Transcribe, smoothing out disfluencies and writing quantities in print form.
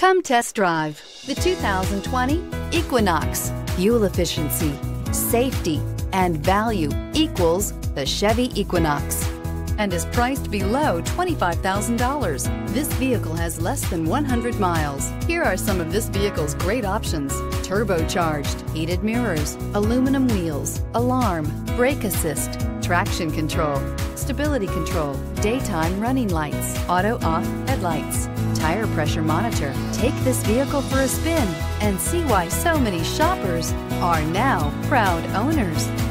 Come test drive the 2020 Equinox. Fuel efficiency, safety, and value equals the Chevy Equinox and is priced below $25,000. This vehicle has less than 100 miles. Here are some of this vehicle's great options: turbocharged, heated mirrors, aluminum wheels, alarm, brake assist, traction control, stability control, daytime running lights, auto-off headlights, tire pressure monitor. Take this vehicle for a spin and see why so many shoppers are now proud owners.